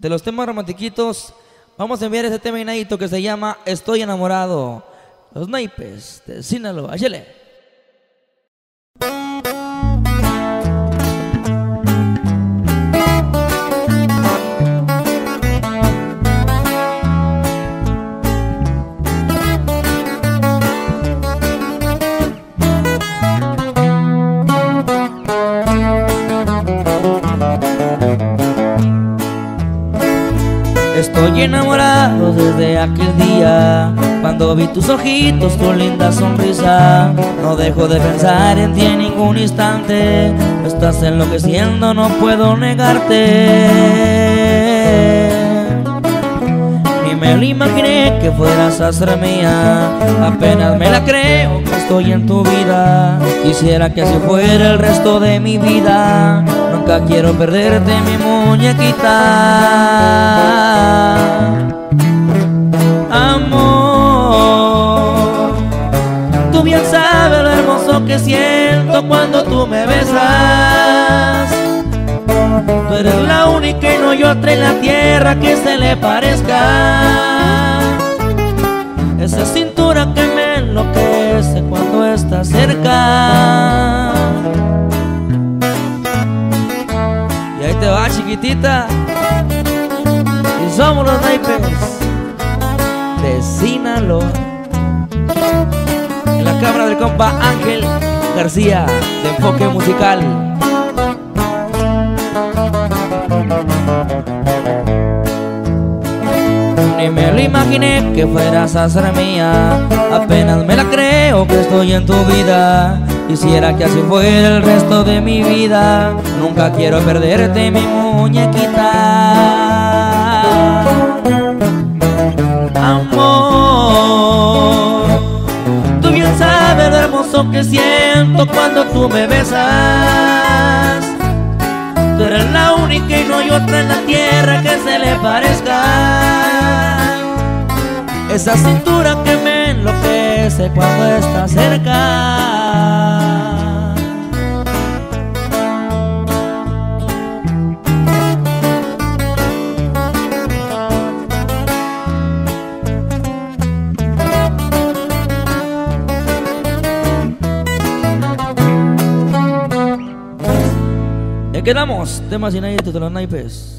De los temas romantiquitos, vamos a enviar ese tema inédito que se llama Estoy enamorado. Los Naipes de Sinaloa. Chile. Estoy enamorado desde aquel día, cuando vi tus ojitos, tu linda sonrisa. No dejo de pensar en ti en ningún instante, me estás enloqueciendo, no puedo negarte. Ni me lo imaginé que fueras a ser mía, apenas me la creo que estoy en tu vida. Quisiera que así fuera el resto de mi vida, nunca quiero perderte, mi muñequita. Amor, tú bien sabes lo hermoso que siento cuando tú me besas. Tú eres la única y no hay otra en la tierra que se le parezca. Esa cintura que me enloquece cuando estás cerca. Te va, chiquitita. Y somos los Naipes de Sinaloa. En la cámara del compa Ángel García, de Enfoque Musical. Ni me lo imaginé que fueras a ser mía, apenas me la creo que estoy en tu vida. Quisiera que así fuera el resto de mi vida, nunca quiero perderte, mi muñequita. Amor, tú bien sabes lo hermoso que siento cuando tú me besas. Tú eres la única y no hay otra en la tierra que se le parezca. Esa cintura que me enloquece cuando está cerca. Quedamos, temas inéditos de los Naipes.